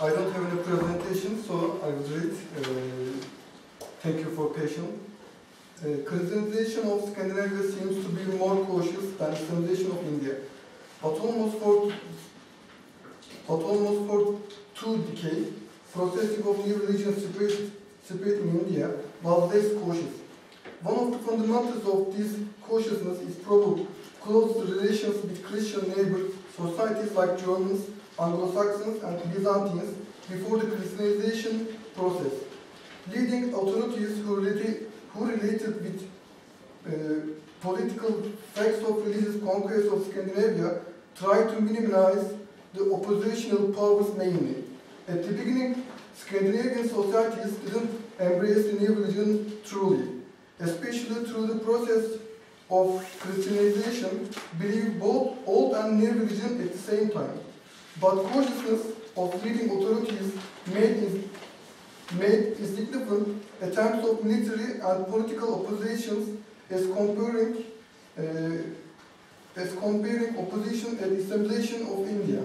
I don't have any presentation, so I will read. Thank you for patience. Christianization of Scandinavia seems to be more cautious than Islamization of India. But almost for 2 decades, processing of new religion spread in India was less cautious. One of the fundamentals of this cautiousness is probably close relations with Christian neighbor societies like Germans, Anglo-Saxons, and Byzantines before the Christianization process, leading authorities who related with political facts of religious conquest of Scandinavia tried to minimize the oppositional powers mainly. At the beginning, Scandinavian societies didn't embrace the new religion truly, especially through the process of Christianization, believed both old and new religion at the same time. But consciousness of leading authorities made significant attempts of military and political oppositions as comparing opposition and assimilation of India.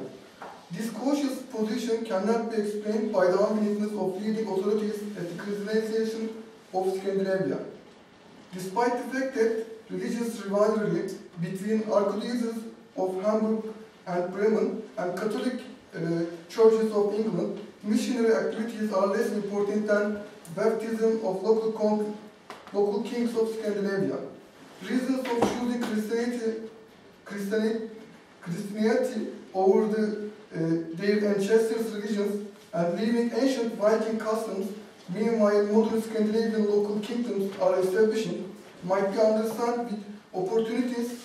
This cautious position cannot be explained by the unwillingness of leading authorities at the Christianization of Scandinavia. Despite the fact that religious rivalry between archdiocese of Hamburg and Bremen and Catholic churches of England, missionary activities are less important than baptism of local kings of Scandinavia. Reasons of choosing Christianity over their ancestors' religions and leaving ancient Viking customs, meanwhile modern Scandinavian local kingdoms are establishing, might be understood with opportunities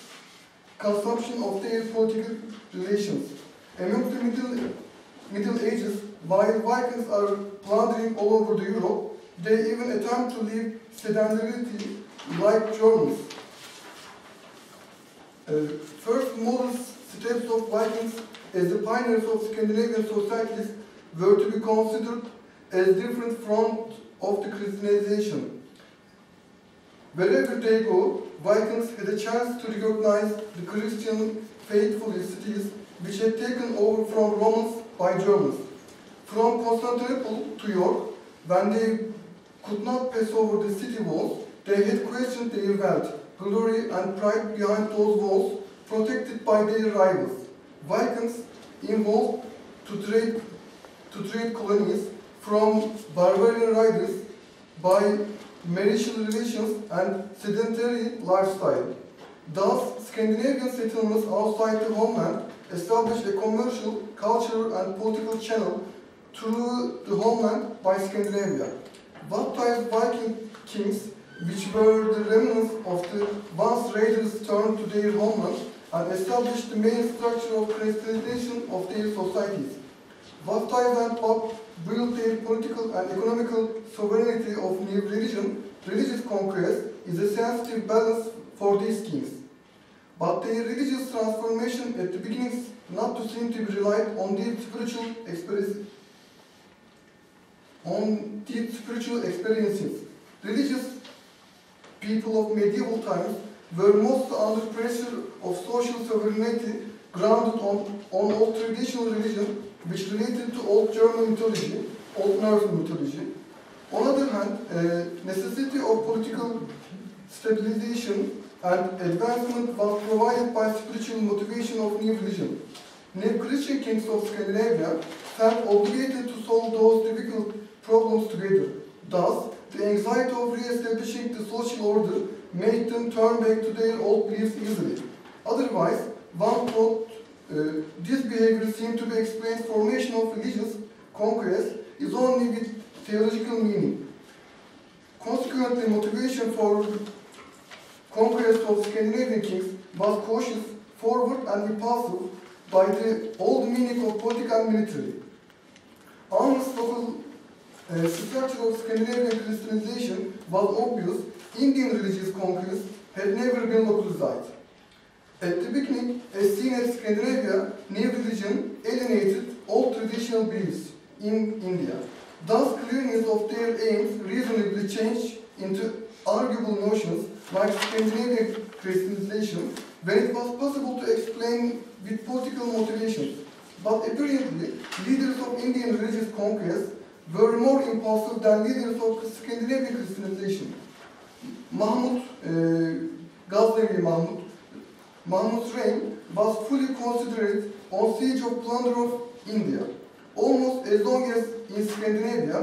consumption of their political relations. Among the Middle Ages, while Vikings are plundering all over the Europe, they even attempt to live sedentarity like Germans. First modern steps of Vikings as the pioneers of Scandinavian societies were to be considered as different front of the Christianization. Wherever they go, Vikings had a chance to recognize the Christian faithful cities which had taken over from Romans by Germans. From Constantinople to York, when they could not pass over the city walls, they had questioned their wealth, glory and pride behind those walls, protected by their rivals. Vikings involved to trade colonies from barbarian riders by marital relations and sedentary lifestyle. Thus, Scandinavian settlements outside the homeland established a commercial, cultural and political channel through the homeland by Scandinavia. Baptized Viking kings, which were the remnants of the once raiders, turned to their homeland and established the main structure of Christianization of their societies. Baptized and Pope built their political and economical sovereignty of new religion. Religious conquest is a sensitive balance for these kings. But their religious transformation at the beginning not to seem to be relied on deep spiritual experiences. Religious people of medieval times were most under pressure of social sovereignty grounded on old traditional religion, which related to old German mythology, old Northern mythology. On the other hand, necessity of political stabilization and advancement was provided by spiritual motivation of new religion. New Christian kings of Scandinavia felt obligated to solve those difficult problems together. Thus, the anxiety of re-establishing the social order made them turn back to their old beliefs easily. Otherwise, one thought this behavior seems to be explained formation of religious conquest is only with theological meaning. Consequently, motivation for conquest of Scandinavian kings was cautious, forward and repulsive by the old meaning of political and military. Unless local structure of Scandinavian Christianization was obvious, Indian religious conquest had never been localized. At the beginning, as seen as Scandinavia, new religion alienated all traditional beliefs in India. Thus, clearness of their aims reasonably changed into arguable notions like Scandinavian Christianization, where it was possible to explain with political motivations. But apparently, leaders of Indian religious conquest were more impulsive than leaders of the Scandinavian Christianization. Mahmud Ghaznavi Mahmud's reign was fully considered on siege of plunder of India. Almost as long as in Scandinavia,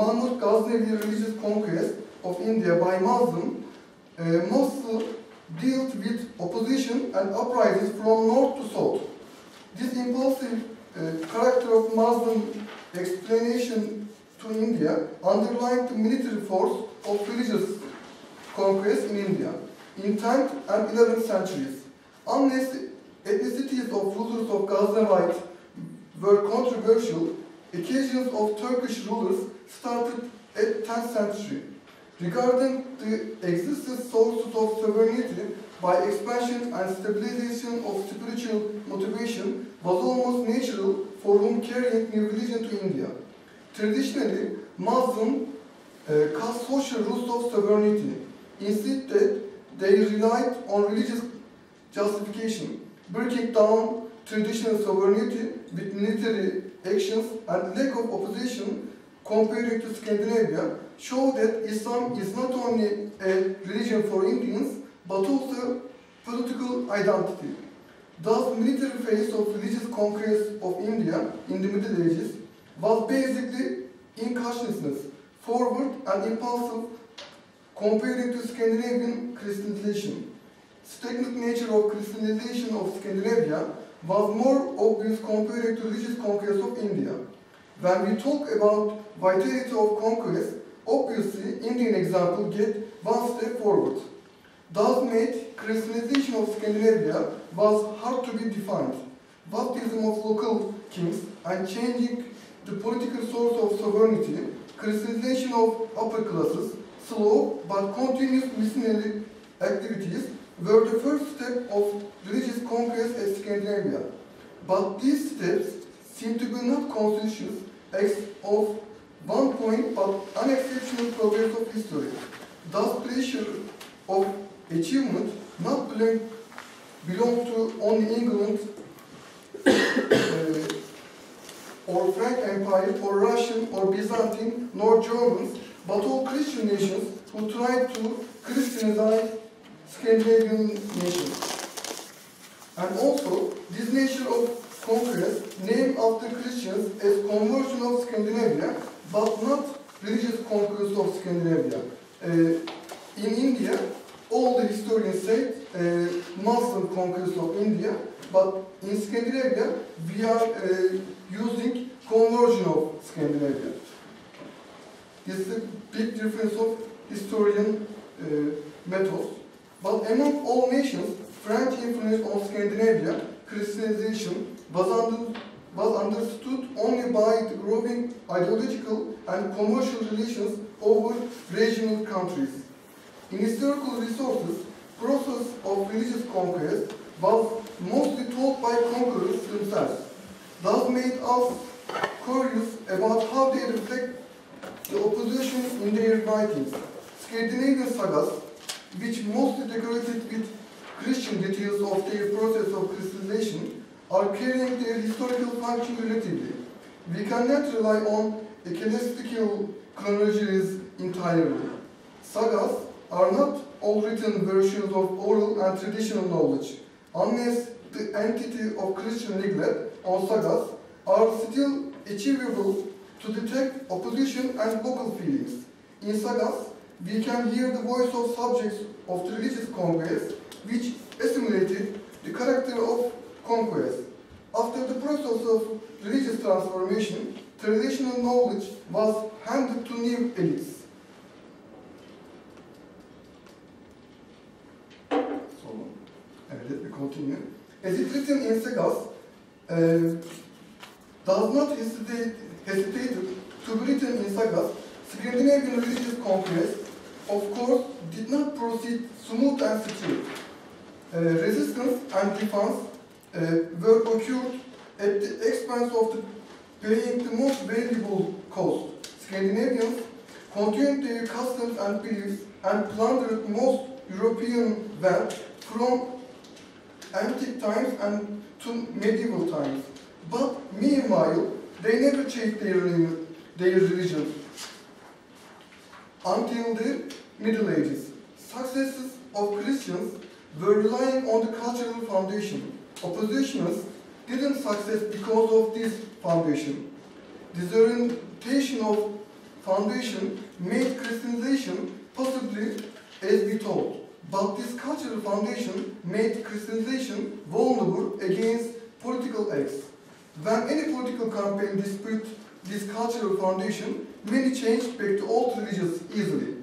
Mahmud Ghaznavi's religious conquest of India by Muslims mostly dealt with opposition and uprisings from north to south. This impulsive character of Muslim explanation to India underlined the military force of religious conquest in India in 10th and 11th centuries. Unless ethnicities of rulers of Ghaznavid were controversial, occasions of Turkish rulers started at 10th century. Regarding the existing sources of sovereignty by expansion and stabilization of spiritual motivation was almost natural for whom carrying new religion to India. Traditionally, Muslims cast social rules of sovereignty. Instead that they relied on religious justification, breaking down traditional sovereignty with military actions and lack of opposition compared to Scandinavia, show that Islam is not only a religion for Indians, but also political identity. Thus, military phase of religious conquest of India in the Middle Ages was basically incautiousness, forward and impulsive, compared to Scandinavian Christianization. Stagnant nature of Christianization of Scandinavia was more obvious compared to religious conquest of India. When we talk about vitality of conquest, obviously Indian example get one step forward. Thus made Christianization of Scandinavia was hard to be defined. Baptism of local kings and changing the political source of sovereignty, Christianization of upper classes, slow but continuous missionary activities were the first step of religious conquest at Scandinavia. But these steps seem to be not conscious acts of one point but unexceptional progress of history. Thus pressure of achievement not belong to only England or Frank Empire or Russian or Byzantine nor Germans, but all Christian nations who tried to Christianize Scandinavian nations. And also, this nature of conquest named after Christians as conversion of Scandinavia, but not religious conquest of Scandinavia. In India, all the historians say Muslim conquest of India, but in Scandinavia, we are using conversion of Scandinavia. This is a big difference of historian methods. But among all nations, French influence on Scandinavia, Christianization was understood only by the growing ideological and commercial relations over regional countries. In historical resources, process of religious conquest was mostly taught by conquerors themselves. Thus made us curious about how they reflect the opposition in their writings. Scandinavian sagas, which mostly decorated with Christian details of their process of Christianization, are carrying their historical function relatively. We cannot rely on ecclesiastical chronologies entirely. Sagas are not all written versions of oral and traditional knowledge, unless the entity of Christian legend or sagas are still achievable to detect opposition and local feelings. In sagas, we can hear the voice of subjects of the religious conquest, which assimilated the character of conquest. After the process of religious transformation, traditional knowledge was handed to new elites. So, let me continue. As it written in sagas, does not hesitated to be written in sagas, Scandinavian religious conquest, of course, did not proceed smooth and straight. Resistance and defense were occurred at the expense of paying the most valuable cost. Scandinavians continued their customs and beliefs and plundered most European wealth from antique times and to medieval times. But meanwhile, They never changed their religion until the Middle Ages. Successes of Christians were relying on the cultural foundation. Oppositionists didn't succeed because of this foundation. Disorientation of foundation made Christianization possibly as we thought. But this cultural foundation made Christianization vulnerable against political acts. When any political campaign disputes this cultural foundation, many change back to old religions easily.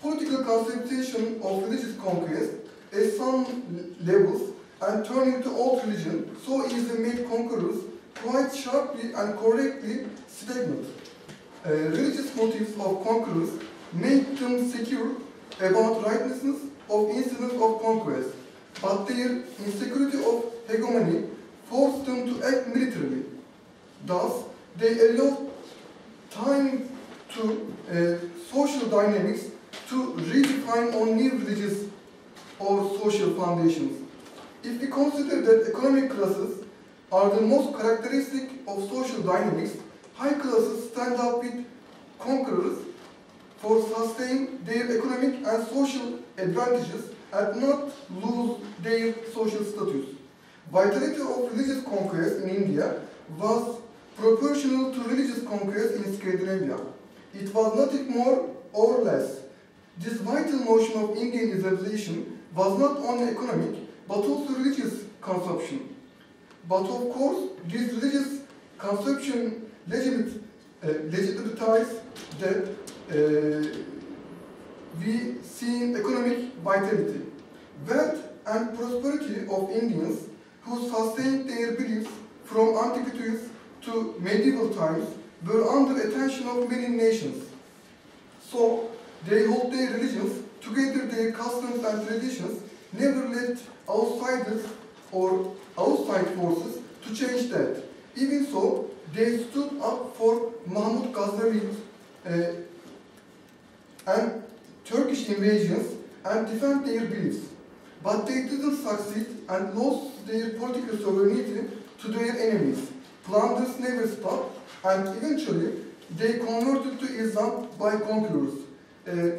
Political consolidation of religious conquest at some levels and turning to old religion so easily made conquerors quite sharply and correctly stagnant. Religious motives of conquerors made them secure about righteousness of incidents of conquest, but their insecurity of hegemony forced them to act militarily. Thus, they allowed time to social dynamics to redefine on new religious or social foundations. If we consider that economic classes are the most characteristic of social dynamics, high classes stand up with conquerors for sustaining their economic and social advantages and not lose their social status. Vitality of religious conquest in India was proportional to religious conquest in Scandinavia. It was nothing more or less. This vital notion of Indian civilization was not only economic but also religious consumption. But of course, this religious consumption legitimized that we see economic vitality. Wealth and prosperity of Indians who sustained their beliefs from antiquities to medieval times were under attention of many nations. So, they hold their religions, together their customs and traditions, never let outsiders or outside forces to change that. Even so, they stood up for Mahmud Ghaznavi and Turkish invasions and defend their beliefs. But they didn't succeed and lost their political sovereignty to their enemies. Plunders never stopped, and eventually they converted to Islam by conquerors.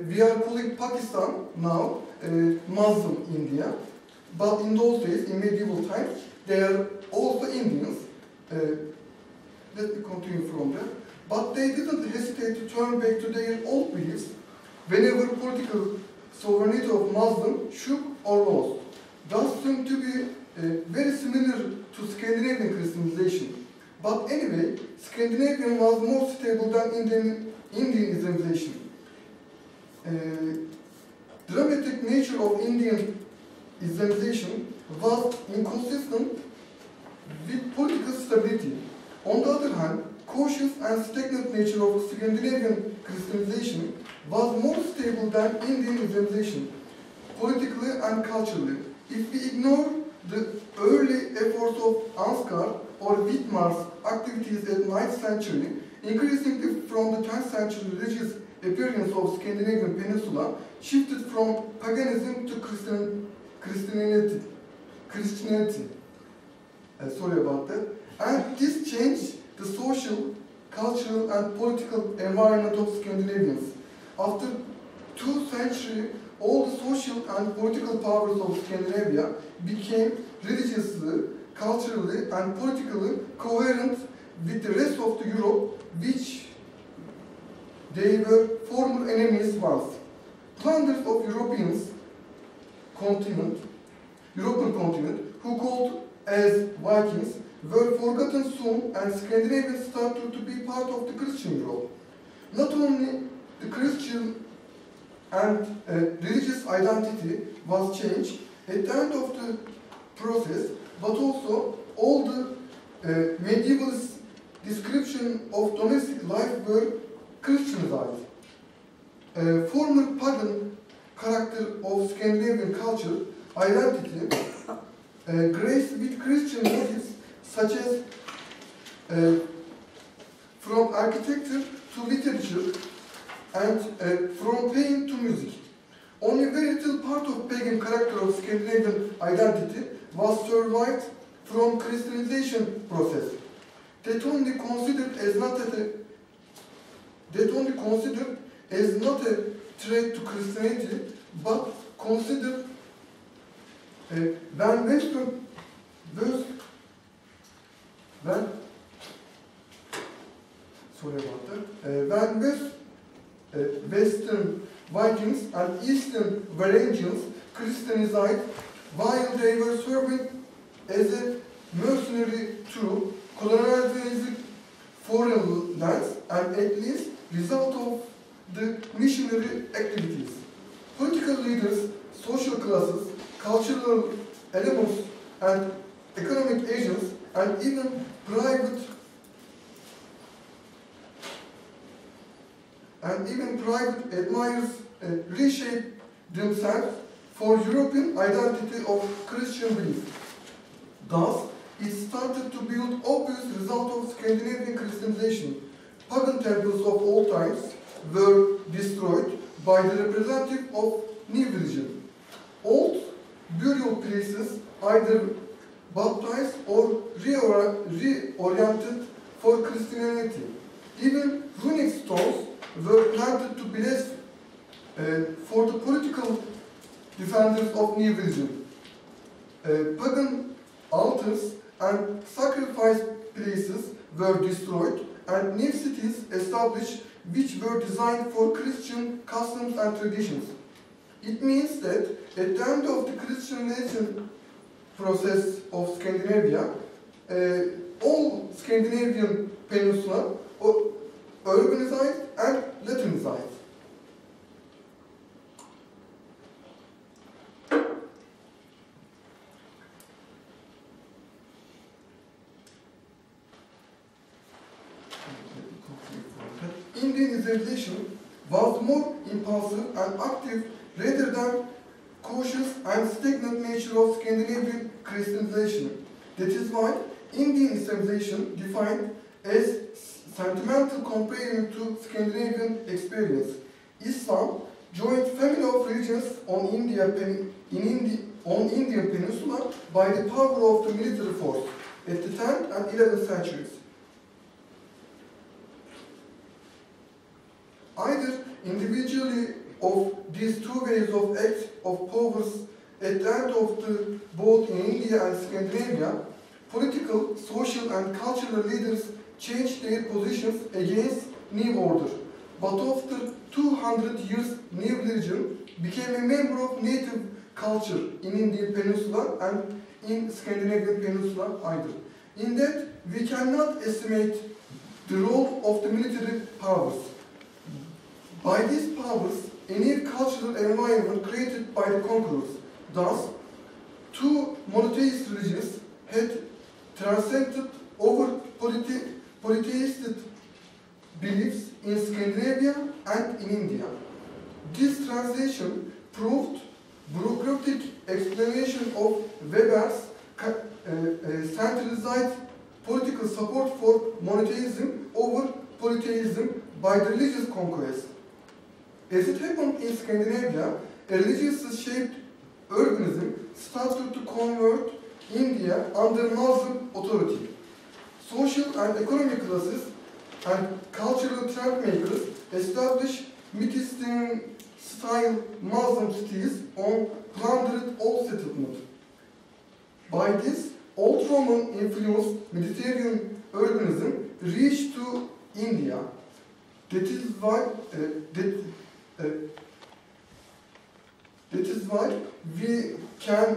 We are calling Pakistan now Muslim India, but in those days, in medieval times, they are also Indians. Let me continue from there. But they didn't hesitate to turn back to their old beliefs whenever political sovereignty of Muslims shook or lost. Thus seemed to be very similar to Scandinavian Christianization. But anyway, Scandinavian was more stable than Indian Islamization. Dramatic nature of Indian Islamization was inconsistent with political stability. On the other hand, cautious and stagnant nature of Scandinavian Christianization was more stable than Indian Islamization, politically and culturally. If we ignore the early efforts of Ansgar or Vidmar's activities at 9th century, increasingly from the 10th century religious appearance of Scandinavian peninsula shifted from paganism to Christianity. Sorry about that. And this changed the social, cultural and political environment of Scandinavians. After 2 centuries, all the social and political powers of Scandinavia became religiously, culturally and politically coherent with the rest of the Europe, which they were former enemies once. Plunderers of European continent, who called as Vikings, were forgotten soon, and Scandinavians started to be part of the Christian Europe. Not only the Christian and religious identity was changed at the end of the process, but also all the medieval description of domestic life were Christianized. Former pagan character of Scandinavian culture, identity, graced with Christian motifs such as from architecture to literature and from pain to music. Only very little part of pagan character of Scandinavian identity was survived from Christianization process. that won't be considered as not a threat to Christianity, but considered when Western Vikings and Eastern Varangians Christianized while they were serving as a mercenary troop, colonizing foreign lands and at least result of the missionary activities. Political leaders, social classes, cultural elements and economic agents and even private admirers reshaped themselves for European identity of Christian belief. Thus, it started to build obvious result of Scandinavian Christianization. Pagan temples of old times were destroyed by the representative of new religion. Old burial places either baptized or reoriented for Christianity. Even runic stones were planted to bless for the political defenders of new religion. Pagan altars and sacrifice places were destroyed and new cities established which were designed for Christian customs and traditions. It means that at the end of the Christianization process of Scandinavia, all Scandinavian peninsula urbanized and Latinized. Indianization was more impulsive and active rather than cautious and stagnant nature of Scandinavian Christianization. That is why Indianization defined as sentimental comparing to Scandinavian experience. Islam joined family of religions on Indian Peninsula by the power of the military force at the 10th and 11th centuries. Either individually of these two ways of acts of powers at the end of the both in India and Scandinavia, political, social and cultural leaders changed their positions against new order. But after 200 years, new religion became a member of native culture in Indian Peninsula and in Scandinavian Peninsula either. In that, we cannot estimate the role of the military powers. By these powers, a new cultural environment created by the conquerors. Thus, two monotheist religions had transcended over polytheistic beliefs in Scandinavia and in India. This translation proved bureaucratic explanation of Weber's centralized political support for monotheism over polytheism by the religious conquest. As it happened in Scandinavia, a religious-shaped urbanism started to convert India under Muslim authority. Social and economic classes and cultural trendmakers established Mittisten-style Muslim cities on plundered old settlement. By this, Old Roman influenced Mediterranean urbanism reached to India. That is why we can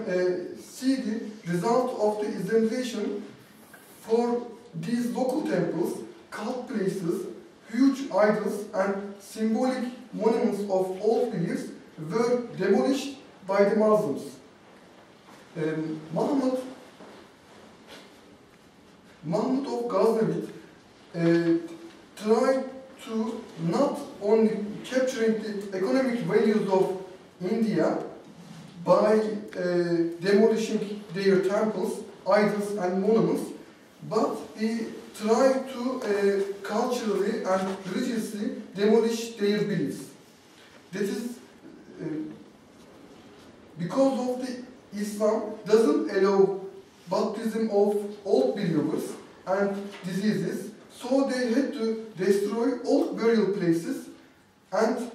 see the result of the Islamization for these local temples, cult places, huge idols and symbolic monuments of old beliefs were demolished by the Muslims. Mahmud of Ghaznavid tried to not only capturing the economic values of India by demolishing their temples, idols and monuments, but he tried to culturally and religiously demolish their beliefs. That is because of the Islam doesn't allow baptism of old believers and diseases, so they had to destroy all burial places and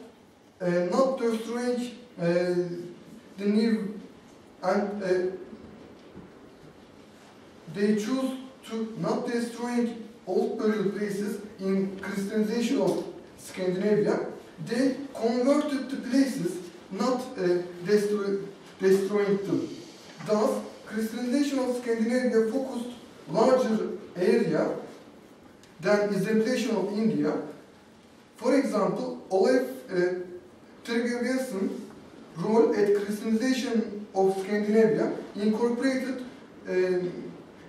not destroying the new, and they choose to not destroying old burial places in Christianization of Scandinavia. They converted the places, not destroying them. Thus, Christianization of Scandinavia focused larger area than Islamization of India. For example, Olaf Tryggvason's role at Christianization of Scandinavia incorporated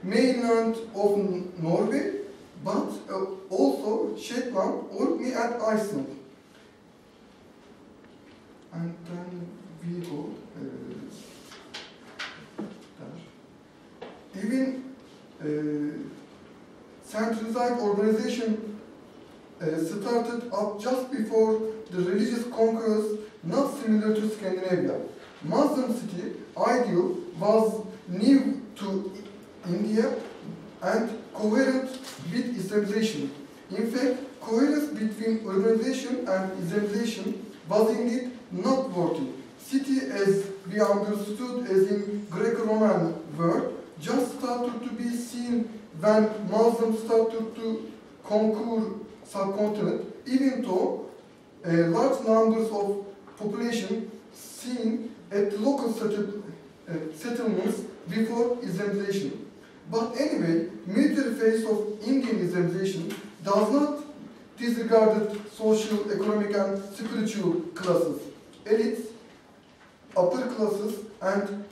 mainland of Norway, but also Shetland, Orkney, and Iceland. And then we go there. Even centralized organization started up just before the religious conquerors, not similar to Scandinavia. Muslim city ideal was new to India and coherent with Islamization. In fact, coherence between urbanization and Islamization was indeed not working. City, as we understood as in Greco-Roman world, just started to be seen when Muslims started to conquer subcontinent, even though large numbers of population seen at local settlements before Islamization. But anyway, military phase of Indian Islamization does not disregard social, economic, and spiritual classes. Elites, upper classes, and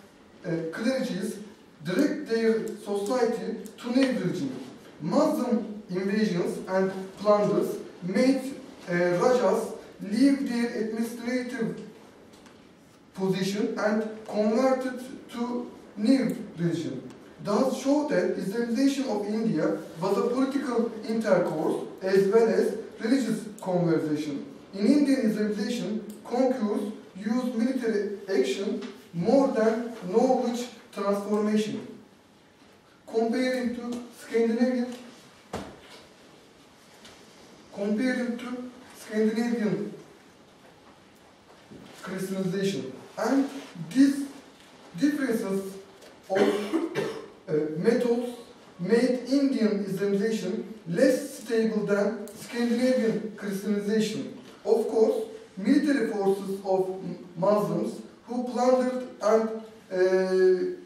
clergies direct their society to their religion. Muslim invasions and plunders made Rajas leave their administrative position and converted to new religion. Does show that Islamization of India was a political intercourse as well as religious conversation. In Indian Islamization, conquerors used military action more than knowledge transformation. Comparing to Scandinavian Christianization, and these differences of methods made Indian Islamization less stable than Scandinavian Christianization. Of course, military forces of Muslims who plundered and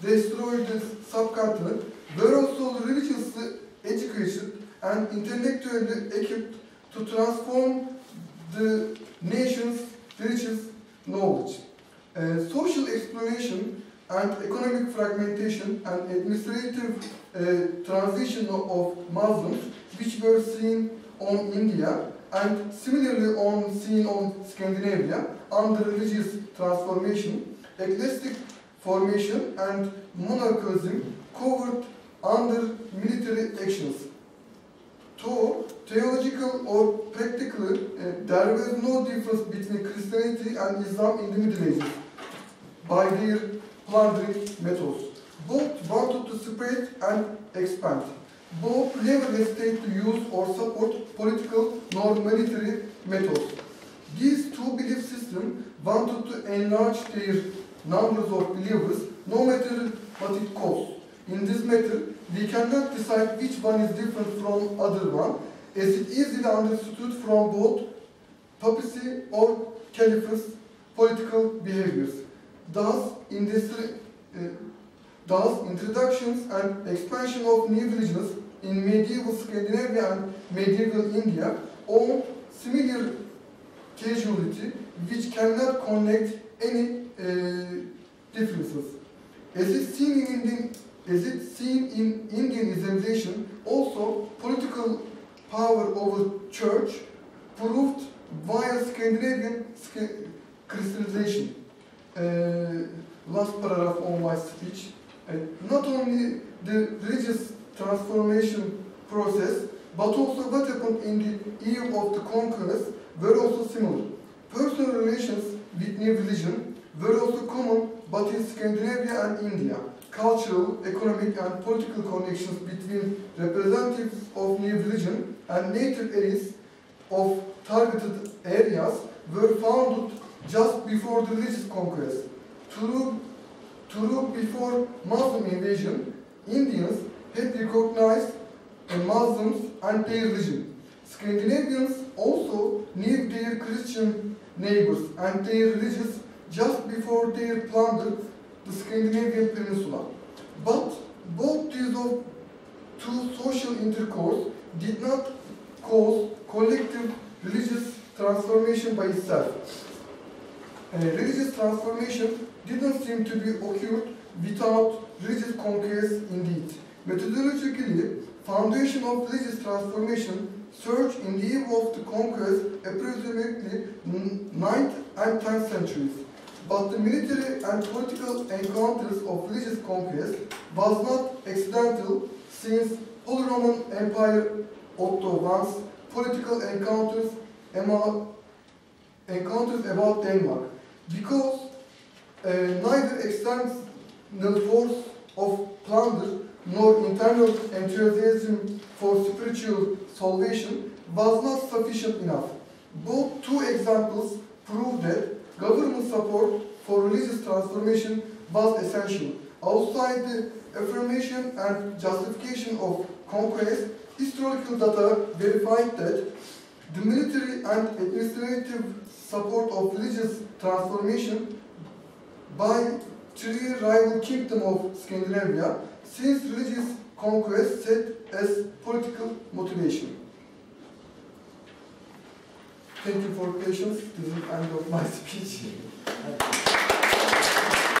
destroyed the subcontinent were also religiously educated and intellectually equipped to transform the nation's religious knowledge. Social exploration and economic fragmentation and administrative transition of Muslims, which were seen on India and similarly seen on Scandinavia under religious transformation, ecclesiastic formation and monarchism covered under military actions. Though theological or practical, there was no difference between Christianity and Islam in the Middle Ages by their plundering methods. Both wanted to spread and expand. Both never hesitated to use or support political nor military methods. These two belief systems wanted to enlarge their numbers of believers, no matter what it costs. In this matter, we cannot decide which one is different from other one, as it is easily understood from both papacy or caliphs' political behaviors. Thus, introductions and expansion of new religions in medieval Scandinavia and medieval India own similar causality which cannot connect any differences. As is seen in Indian Islamization, also political power over church proved via Scandinavian Christianization. Last paragraph on my speech. Not only the religious transformation process, but also what happened in the era of the conquest were also similar. Personal relations with new religion were also common, but in Scandinavia and India. cultural, economic, and political connections between representatives of new religion and native areas of targeted areas were founded just before the religious conquest. Through before Muslim invasion, Indians had recognized the Muslims and their religion. Scandinavians also knew their Christian neighbors and their religions just before they plundered the Scandinavian peninsula. But both these two social intercourse did not cause collective religious transformation by itself. Religious transformation didn't seem to be occurred without religious conquest indeed. Methodologically, foundation of religious transformation surged in the eve of the conquest approximately 9th and 10th centuries. But the military and political encounters of religious conquest was not accidental, since Holy Roman Empire Otto I's political encounters about Denmark, because neither external force of plunder nor internal enthusiasm for spiritual salvation was not sufficient enough. Both two examples prove that government support for religious transformation was essential. Outside the affirmation and justification of conquest, historical data verified that the military and administrative support of religious transformation by three rival kingdoms of Scandinavia, since religious conquest set as political motivation. Thank you for patience. This is the end of my speech.